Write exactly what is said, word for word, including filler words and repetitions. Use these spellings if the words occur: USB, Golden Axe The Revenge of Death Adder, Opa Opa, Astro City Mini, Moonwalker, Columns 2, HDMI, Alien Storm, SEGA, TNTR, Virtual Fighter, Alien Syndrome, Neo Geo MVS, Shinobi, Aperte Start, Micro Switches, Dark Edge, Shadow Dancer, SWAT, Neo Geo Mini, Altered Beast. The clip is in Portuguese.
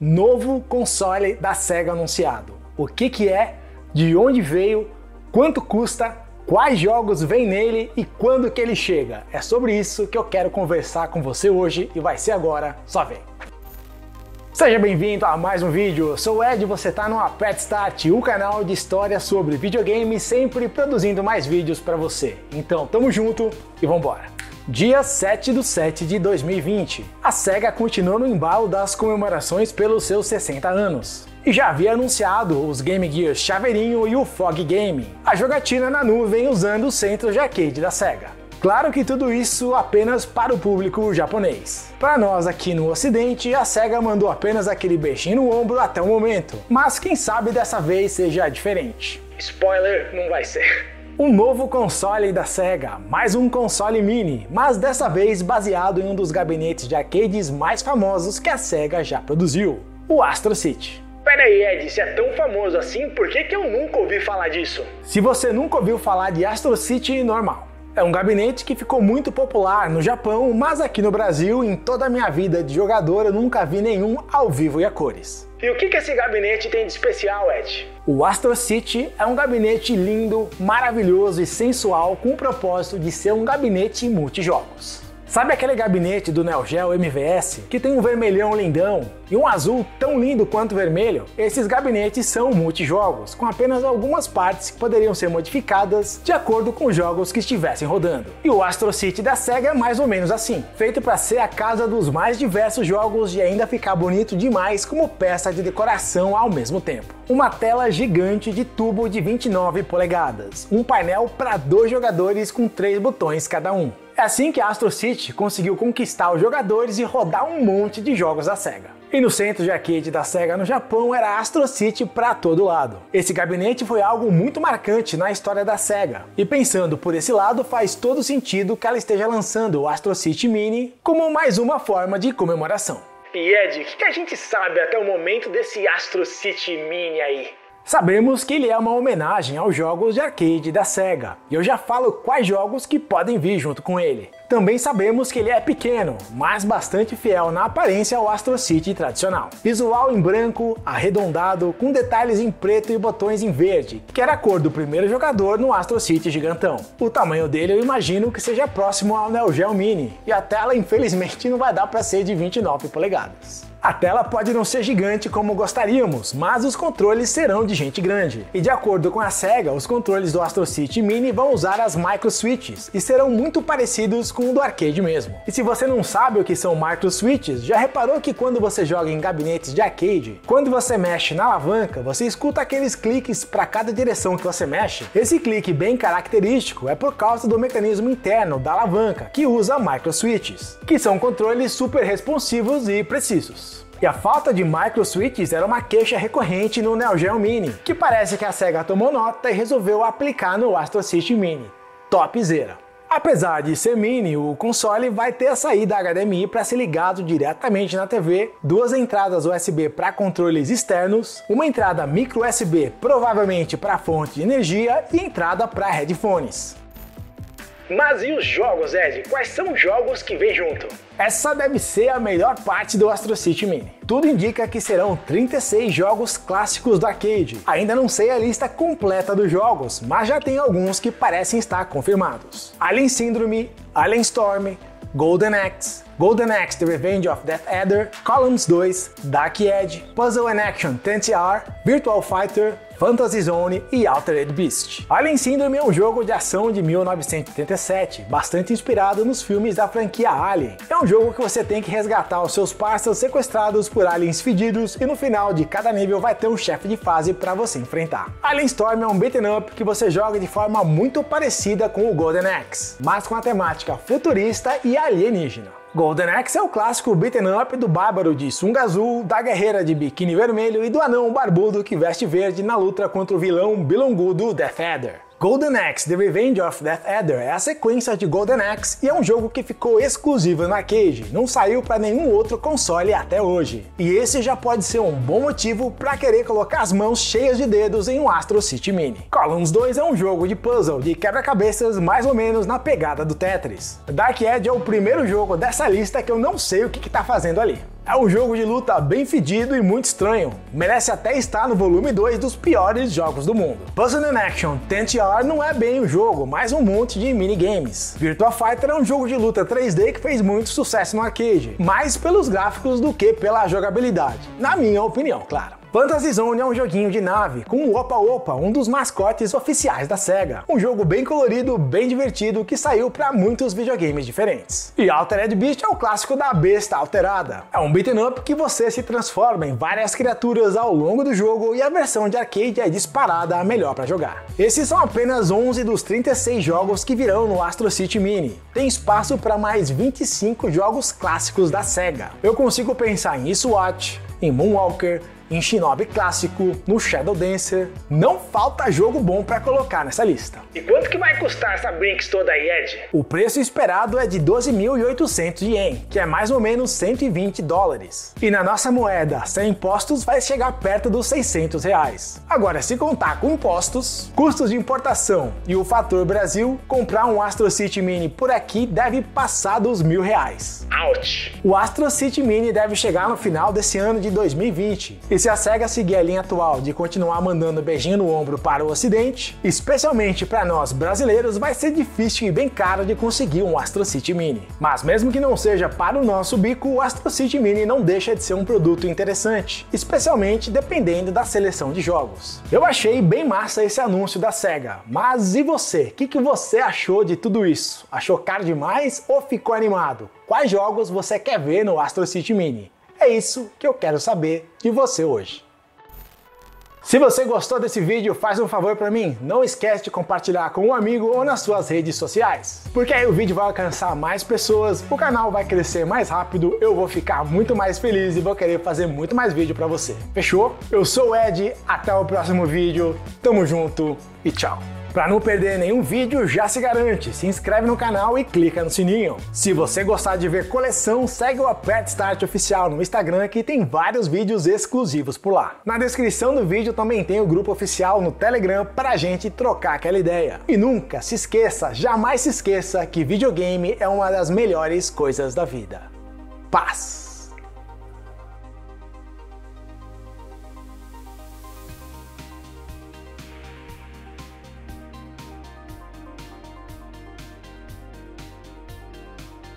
Novo console da SEGA anunciado. O que que é? De onde veio? Quanto custa? Quais jogos vem nele? E quando que ele chega? É sobre isso que eu quero conversar com você hoje e vai ser agora, só vem! Seja bem-vindo a mais um vídeo, eu sou o Ed e você tá no Aperte Start, o canal de história sobre videogame, sempre produzindo mais vídeos para você. Então tamo junto e vambora! Dia sete de sete de dois mil e vinte, a SEGA continua no embalo das comemorações pelos seus sessenta anos. E já havia anunciado os Game Gear Chaveirinho e o Fog Game, a jogatina na nuvem usando o centro de arcade da SEGA. Claro que tudo isso apenas para o público japonês. Para nós aqui no ocidente, a SEGA mandou apenas aquele beijinho no ombro até o momento, mas quem sabe dessa vez seja diferente. Spoiler, não vai ser. Um novo console da SEGA, mais um console mini, mas dessa vez baseado em um dos gabinetes de arcades mais famosos que a SEGA já produziu, o Astro City. Peraí Ed, se é tão famoso assim, por que que eu nunca ouvi falar disso? Se você nunca ouviu falar de Astro City, normal. É um gabinete que ficou muito popular no Japão, mas aqui no Brasil, em toda a minha vida de jogador, eu nunca vi nenhum ao vivo e a cores. E o que que esse gabinete tem de especial, Ed? O Astro City é um gabinete lindo, maravilhoso e sensual com o propósito de ser um gabinete multijogos. Sabe aquele gabinete do Neo Geo M V S que tem um vermelhão lindão e um azul tão lindo quanto vermelho? Esses gabinetes são multijogos, com apenas algumas partes que poderiam ser modificadas de acordo com os jogos que estivessem rodando. E o Astro City da SEGA é mais ou menos assim, feito para ser a casa dos mais diversos jogos e ainda ficar bonito demais como peça de decoração ao mesmo tempo. Uma tela gigante de tubo de vinte e nove polegadas, um painel para dois jogadores com três botões cada um. É assim que a Astro City conseguiu conquistar os jogadores e rodar um monte de jogos da SEGA. E no centro de arcade da SEGA no Japão era Astro City pra todo lado. Esse gabinete foi algo muito marcante na história da SEGA. E pensando por esse lado, faz todo sentido que ela esteja lançando o Astro City Mini como mais uma forma de comemoração. E Ed, o que a gente sabe até o momento desse Astro City Mini aí? Sabemos que ele é uma homenagem aos jogos de arcade da SEGA, e eu já falo quais jogos que podem vir junto com ele. Também sabemos que ele é pequeno, mas bastante fiel na aparência ao Astro City tradicional. Visual em branco, arredondado, com detalhes em preto e botões em verde, que era a cor do primeiro jogador no Astro City gigantão. O tamanho dele eu imagino que seja próximo ao Neo Geo Mini, e a tela infelizmente não vai dar para ser de vinte e nove polegadas. A tela pode não ser gigante como gostaríamos, mas os controles serão de gente grande. E de acordo com a SEGA, os controles do Astro City Mini vão usar as Micro Switches e serão muito parecidos com o do arcade mesmo. E se você não sabe o que são Micro Switches, já reparou que quando você joga em gabinetes de arcade, quando você mexe na alavanca, você escuta aqueles cliques para cada direção que você mexe? Esse clique bem característico é por causa do mecanismo interno da alavanca, que usa Micro Switches, que são controles super responsivos e precisos. E a falta de Micro Switches era uma queixa recorrente no Neo Geo Mini, que parece que a SEGA tomou nota e resolveu aplicar no Astro City Mini. Topzera! Apesar de ser mini, o console vai ter a saída H D M I para ser ligado diretamente na T V, duas entradas U S B para controles externos, uma entrada micro U S B provavelmente para fonte de energia e entrada para headphones. Mas e os jogos, Ed? Quais são os jogos que vem junto? Essa deve ser a melhor parte do Astro City Mini. Tudo indica que serão trinta e seis jogos clássicos do arcade. Ainda não sei a lista completa dos jogos, mas já tem alguns que parecem estar confirmados. Alien Syndrome, Alien Storm, Golden Axe, Golden Axe The Revenge of Death Adder, Columns dois, Dark Edge, Puzzle and Action T N T R, Virtual Fighter, Fantasy Zone e Altered Beast. Alien Syndrome é um jogo de ação de mil novecentos e oitenta e sete, bastante inspirado nos filmes da franquia Alien. É um jogo que você tem que resgatar os seus parceiros sequestrados por aliens fedidos e no final de cada nível vai ter um chefe de fase para você enfrentar. Alien Storm é um beat'em up que você joga de forma muito parecida com o Golden Axe, mas com a temática futurista e alienígena. Golden Axe é o clássico beat'em up do bárbaro de sunga azul, da guerreira de biquíni vermelho e do anão barbudo que veste verde na luta contra o vilão bilongudo Death Adder. Golden Axe The Revenge of Death Adder é a sequência de Golden Axe e é um jogo que ficou exclusivo na arcade, não saiu para nenhum outro console até hoje. E esse já pode ser um bom motivo para querer colocar as mãos cheias de dedos em um Astro City Mini. Columns dois é um jogo de puzzle de quebra-cabeças mais ou menos na pegada do Tetris. Dark Edge é o primeiro jogo dessa lista que eu não sei o que que tá fazendo ali. É um jogo de luta bem fedido e muito estranho, merece até estar no volume dois dos piores jogos do mundo. Puzzle and Action T N T R não é bem um jogo, mas um monte de minigames. Virtua Fighter é um jogo de luta três D que fez muito sucesso no arcade, mais pelos gráficos do que pela jogabilidade, na minha opinião, claro. Fantasy Zone é um joguinho de nave com o Opa Opa, um dos mascotes oficiais da SEGA. Um jogo bem colorido, bem divertido, que saiu para muitos videogames diferentes. E Altered Beast é o clássico da besta alterada. É um beat'em up que você se transforma em várias criaturas ao longo do jogo e a versão de arcade é disparada a melhor para jogar. Esses são apenas onze dos trinta e seis jogos que virão no Astro City Mini. Tem espaço para mais vinte e cinco jogos clássicos da SEGA. Eu consigo pensar em SWAT, em Moonwalker, em Shinobi clássico, no Shadow Dancer. Não falta jogo bom para colocar nessa lista. E quanto que vai custar essa Brinks toda aí, Ed? O preço esperado é de doze mil e oitocentos ienes, que é mais ou menos cento e vinte dólares. E na nossa moeda, sem impostos, vai chegar perto dos seiscentos reais. Agora, se contar com impostos, custos de importação e o fator Brasil, comprar um Astro City Mini por aqui deve passar dos mil reais. Ouch! O Astro City Mini deve chegar no final desse ano de dois mil e vinte. E se a SEGA seguir a linha atual de continuar mandando beijinho no ombro para o ocidente, especialmente para nós brasileiros, vai ser difícil e bem caro de conseguir um Astro City Mini. Mas mesmo que não seja para o nosso bico, o Astro City Mini não deixa de ser um produto interessante, especialmente dependendo da seleção de jogos. Eu achei bem massa esse anúncio da SEGA, mas e você? O que, que você achou de tudo isso? Achou caro demais ou ficou animado? Quais jogos você quer ver no Astro City Mini? É isso que eu quero saber de você hoje. Se você gostou desse vídeo, faz um favor para mim, não esquece de compartilhar com um amigo ou nas suas redes sociais, porque aí o vídeo vai alcançar mais pessoas, o canal vai crescer mais rápido, eu vou ficar muito mais feliz e vou querer fazer muito mais vídeo para você. Fechou? Eu sou o Ed, até o próximo vídeo, tamo junto e tchau! Para não perder nenhum vídeo, já se garante, se inscreve no canal e clica no sininho. Se você gostar de ver coleção, segue o Aperte Start oficial no Instagram que tem vários vídeos exclusivos por lá. Na descrição do vídeo também tem o grupo oficial no Telegram para a gente trocar aquela ideia. E nunca se esqueça, jamais se esqueça que videogame é uma das melhores coisas da vida. Paz!